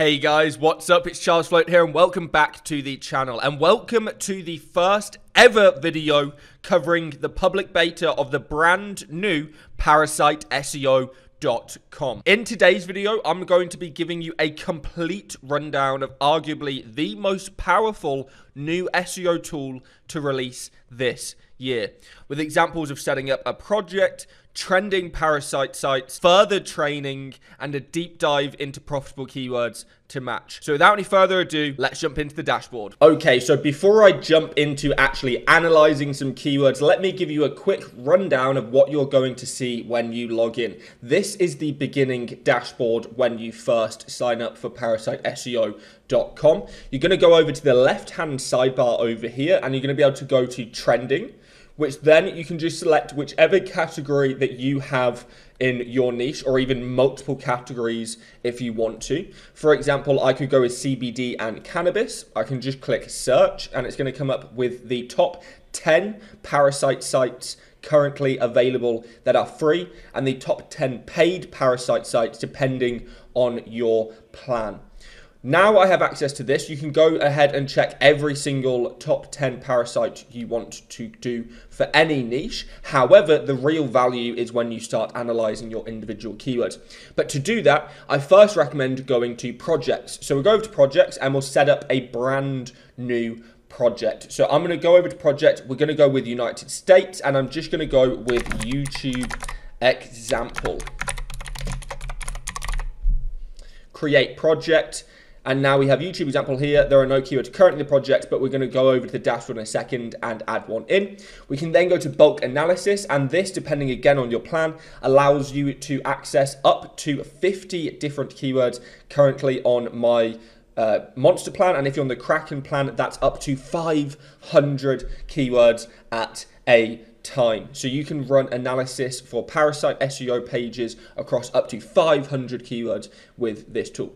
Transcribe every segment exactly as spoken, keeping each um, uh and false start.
Hey guys, what's up? It's Charles Floate here and welcome back to the channel and welcome to the first ever video covering the public beta of the brand new Parasite S E O dot com. In today's video, I'm going to be giving you a complete rundown of arguably the most powerful new S E O tool to release this year, with examples of setting up a project, trending parasite sites, further training, and a deep dive into profitable keywords to match. So without any further ado, let's jump into the dashboard. Okay, so before I jump into actually analyzing some keywords, let me give you a quick rundown of what you're going to see when you log in. This is the beginning dashboard when you first sign up for Parasite S E O dot com. You're going to go over to the left-hand sidebar over here, and you're going to be able to go to trending, which then you can just select whichever category that you have in your niche, or even multiple categories if you want to. For example, I could go with C B D and cannabis. I can just click search and it's going to come up with the top ten parasite sites currently available that are free and the top ten paid parasite sites depending on your plan. Now I have access to this. You can go ahead and check every single top ten parasite you want to do for any niche. However, the real value is when you start analyzing your individual keywords. But to do that, I first recommend going to projects. So we'll go over to projects and we'll set up a brand new project. So I'm going to go over to project. We're going to go with United States and I'm just going to go with YouTube example. Create project. And now we have YouTube example here. There are no keywords currently in the project, but we're going to go over to the dashboard in a second and add one in. We can then go to bulk analysis, and this, depending again on your plan, allows you to access up to fifty different keywords currently on my uh, monster plan. And if you're on the Kraken plan, that's up to five hundred keywords at a time. So you can run analysis for parasite S E O pages across up to five hundred keywords with this tool.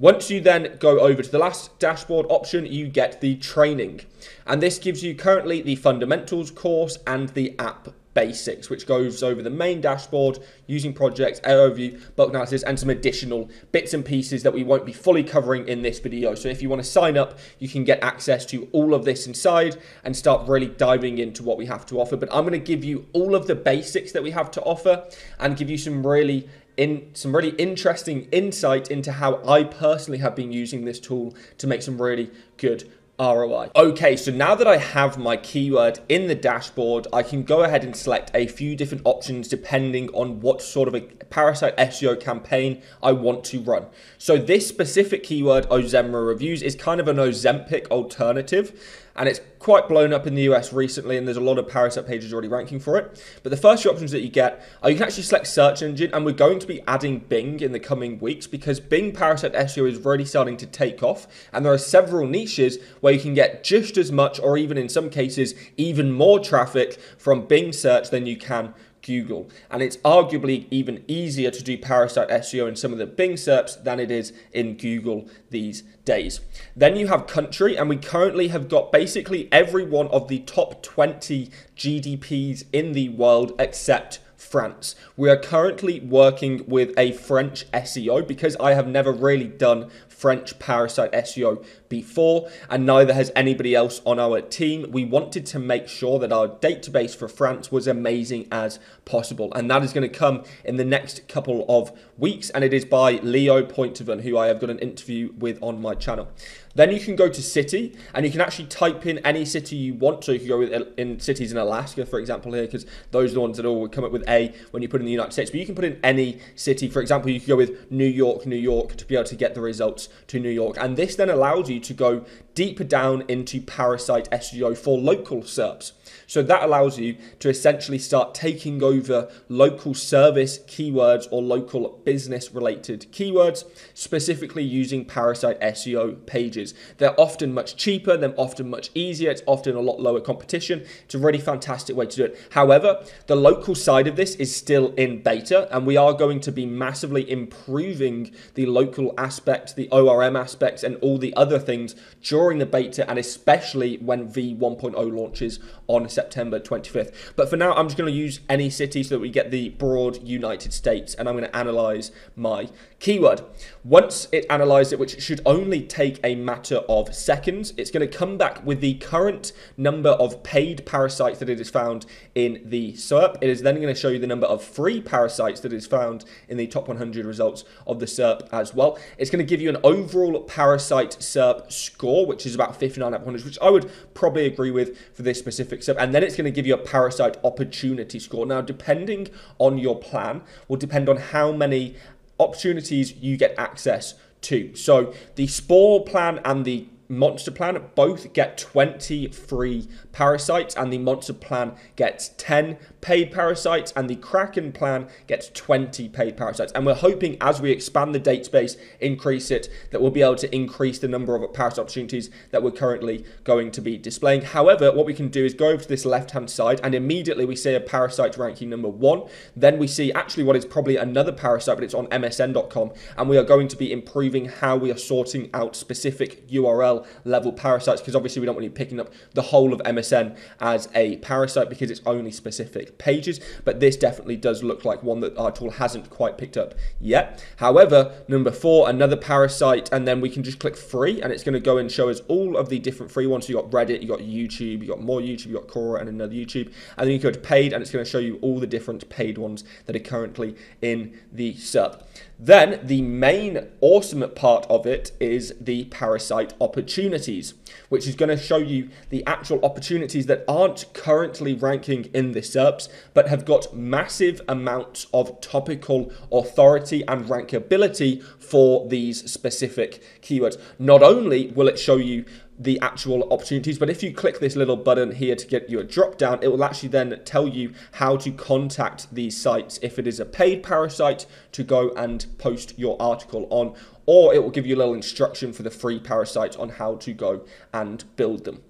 Once you then go over to the last dashboard option, you get the training. And this gives you currently the fundamentals course and the app basics, which goes over the main dashboard, using projects, overview, bulk analysis, and some additional bits and pieces that we won't be fully covering in this video. So if you want to sign up, you can get access to all of this inside and start really diving into what we have to offer. But I'm going to give you all of the basics that we have to offer and give you some really in some really interesting insight into how I personally have been using this tool to make some really good R O I. Okay, so now that I have my keyword in the dashboard, I can go ahead and select a few different options depending on what sort of a parasite S E O campaign I want to run. So this specific keyword, Ozemra reviews, is kind of an Ozempic alternative, and it's quite blown up in the U S recently, and there's a lot of parasite pages already ranking for it. But the first few options that you get are you can actually select search engine, and we're going to be adding Bing in the coming weeks because Bing parasite S E O is really starting to take off, and there are several niches where you can get just as much, or even in some cases, even more traffic from Bing search than you can Google. And it's arguably even easier to do parasite S E O in some of the Bing search than it is in Google these days. Then you have country, and we currently have got basically every one of the top twenty G D Ps in the world except France. We are currently working with a French S E O because I have never really done French parasite S E O before, and neither has anybody else on our team. We wanted to make sure that our database for France was amazing as possible, and that is going to come in the next couple of weeks, and it is by Leo Pointevin, who I have got an interview with on my channel. Then you can go to city, and you can actually type in any city you want. So you can go with in cities in Alaska, for example, here, because those are the ones that all would come up with A when you put in the United States. But you can put in any city. For example, you can go with New York, New York, to be able to get the results to New York. And this then allows you to go deeper down into parasite S E O for local S E R Ps. So that allows you to essentially start taking over local service keywords or local business-related keywords, specifically using parasite S E O pages. They're often much cheaper, they're often much easier, it's often a lot lower competition. It's a really fantastic way to do it. However, the local side of this this is still in beta, and we are going to be massively improving the local aspect, the O R M aspects, and all the other things during the beta, and especially when V one point oh launches on September twenty-fifth. But for now, I'm just going to use any city so that we get the broad United States, and I'm going to analyze my keyword. Once it analyzed it, which should only take a matter of seconds, it's going to come back with the current number of paid parasites that it has found in the SERP. It is then going to show you the number of free parasites that is found in the top one hundred results of the SERP as well. It's going to give you an overall parasite SERP score, which is about fifty-nine out of one hundred, which I would probably agree with for this specific SERP. And then it's going to give you a parasite opportunity score. Now, depending on your plan, will depend on how many opportunities you get access to. So the spore plan and the monster plan both get twenty free parasites, and the monster plan gets ten paid parasites, and the kraken plan gets twenty paid parasites. And we're hoping, as we expand the database, increase it, that we'll be able to increase the number of parasite opportunities that we're currently going to be displaying. However, what we can do is go over to this left hand side, and immediately we see a parasite ranking number one. Then we see actually what is probably another parasite, but it's on M S N dot com, and we are going to be improving how we are sorting out specific U R L level parasites, because obviously we don't want you picking up the whole of M S N as a parasite, because it's only specific pages. But this definitely does look like one that our tool hasn't quite picked up yet. However, number four, another parasite, and then we can just click free, and it's going to go and show us all of the different free ones. So you got Reddit, you got YouTube, you got more YouTube, you got Quora, and another YouTube. And then you go to paid, and it's going to show you all the different paid ones that are currently in the SERP. Then the main awesome part of it is the parasite opportunities, which is going to show you the actual opportunities that aren't currently ranking in the SERPs, but have got massive amounts of topical authority and rankability for these specific keywords. Not only will it show you the actual opportunities, but if you click this little button here to get your drop down, it will actually then tell you how to contact these sites if it is a paid parasite to go and post your article on, or it will give you a little instruction for the free parasites on how to go and build them.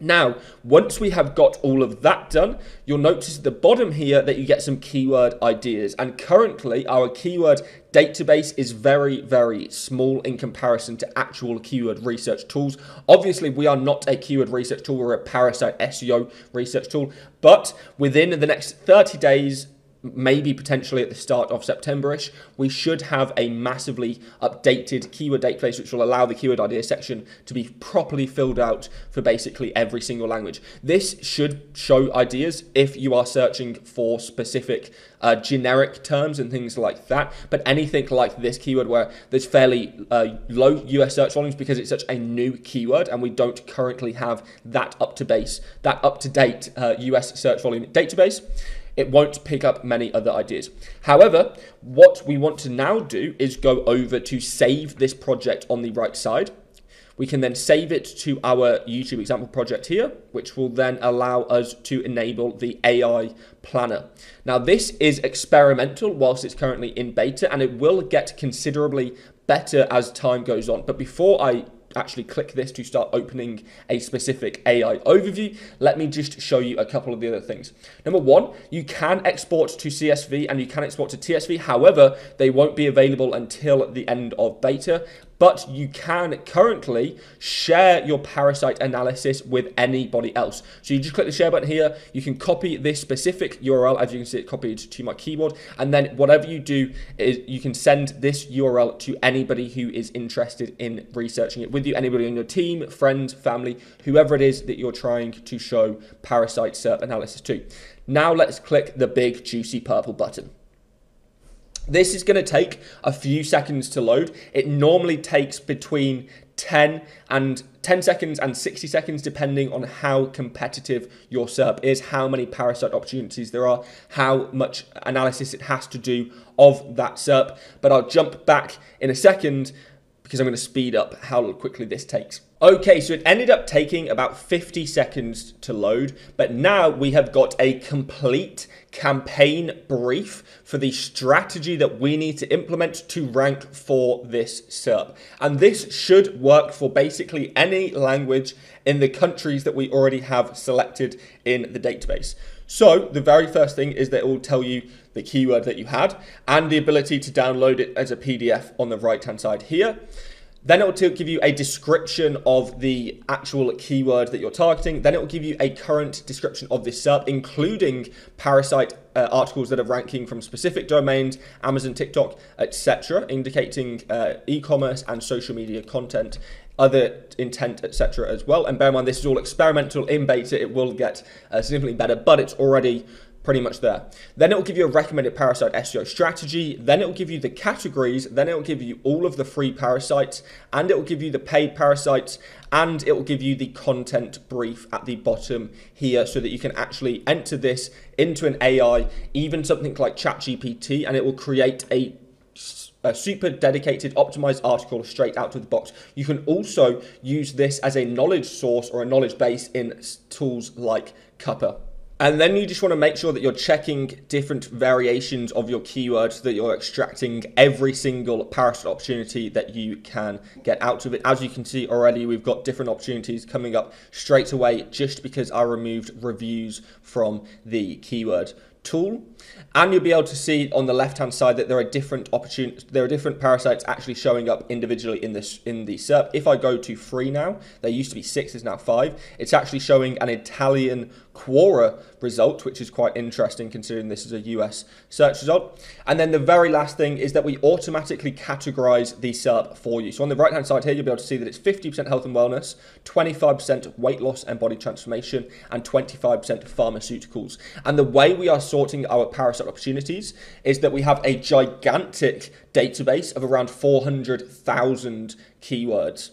Now, once we have got all of that done, you'll notice at the bottom here that you get some keyword ideas. And currently, our keyword database is very, very small in comparison to actual keyword research tools. Obviously, we are not a keyword research tool. We're a parasite S E O research tool. But within the next thirty days, maybe potentially at the start of September-ish, we should have a massively updated keyword database, which will allow the keyword idea section to be properly filled out for basically every single language. This should show ideas if you are searching for specific uh, generic terms and things like that, but anything like this keyword where there's fairly uh, low U S search volumes, because it's such a new keyword and we don't currently have that up-to-base, that up-to-date uh, U S search volume database, it won't pick up many other ideas. However, what we want to now do is go over to save this project on the right side. We can then save it to our YouTube example project here, which will then allow us to enable the A I planner. Now, this is experimental whilst it's currently in beta, and it will get considerably better as time goes on. But before I actually click this to start opening a specific A I overview, let me just show you a couple of the other things. Number one, you can export to C S V and you can export to T S V. However, they won't be available until the end of beta. But you can currently share your parasite analysis with anybody else. So you just click the share button here. You can copy this specific U R L, as you can see it copied to my keyboard. And then whatever you do is you can send this U R L to anybody who is interested in researching it with you, anybody on your team, friends, family, whoever it is that you're trying to show parasite SERP analysis to. Now let's click the big juicy purple button. This is going to take a few seconds to load. It normally takes between ten and ten seconds and sixty seconds, depending on how competitive your SERP is, how many parasite opportunities there are, how much analysis it has to do of that SERP. But I'll jump back in a second because I'm going to speed up how quickly this takes. Okay, so it ended up taking about fifty seconds to load, but now we have got a complete campaign brief for the strategy that we need to implement to rank for this S E R P. And this should work for basically any language in the countries that we already have selected in the database. So the very first thing is that it will tell you the keyword that you had and the ability to download it as a P D F on the right-hand side here. Then it will give you a description of the actual keyword that you're targeting. Then it will give you a current description of this S E R P, including parasite uh, articles that are ranking from specific domains, Amazon, TikTok, et cetera, indicating uh, e-commerce and social media content, other intent, et cetera as well. And bear in mind, this is all experimental in beta. It will get uh, significantly better, but it's already pretty much there. Then it will give you a recommended parasite S E O strategy. Then it will give you the categories. Then it will give you all of the free parasites, and it will give you the paid parasites, and it will give you the content brief at the bottom here so that you can actually enter this into an A I, even something like ChatGPT, and it will create a a super dedicated, optimized article straight out of the box. You can also use this as a knowledge source or a knowledge base in tools like Cuppa. And then you just want to make sure that you're checking different variations of your keywords, that you're extracting every single parasite opportunity that you can get out of it. As you can see already, we've got different opportunities coming up straight away just because I removed reviews from the keyword tool. And you'll be able to see on the left hand side that there are different opportunities, there are different parasites actually showing up individually in this in the S E R P. If I go to free now, there used to be six, there's now five. It's actually showing an Italian Quora result, which is quite interesting considering this is a U S search result. And then the very last thing is that we automatically categorize the S E R P for you. So on the right hand side here, you'll be able to see that it's fifty percent health and wellness, twenty-five percent weight loss and body transformation, and twenty-five percent pharmaceuticals. And the way we are sorting our parasite opportunities is that we have a gigantic database of around four hundred thousand keywords,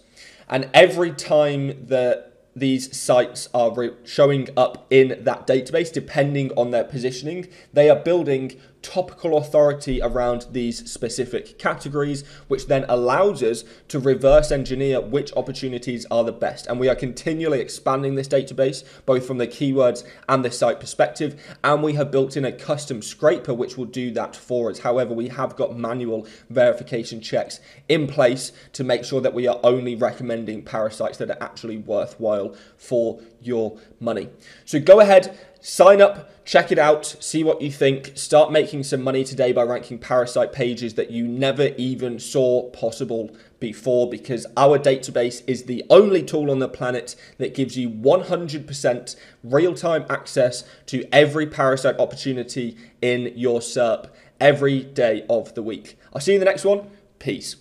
and every time the these sites are showing up in that database, depending on their positioning, they are building topical authority around these specific categories, which then allows us to reverse engineer which opportunities are the best. And we are continually expanding this database, both from the keywords and the site perspective. And we have built in a custom scraper, which will do that for us. However, we have got manual verification checks in place to make sure that we are only recommending parasites that are actually worthwhile for your money. So go ahead, sign up, check it out, see what you think. Start making some money today by ranking parasite pages that you never even saw possible before, because our database is the only tool on the planet that gives you one hundred percent real-time access to every parasite opportunity in your S E R P every day of the week. I'll see you in the next one. Peace.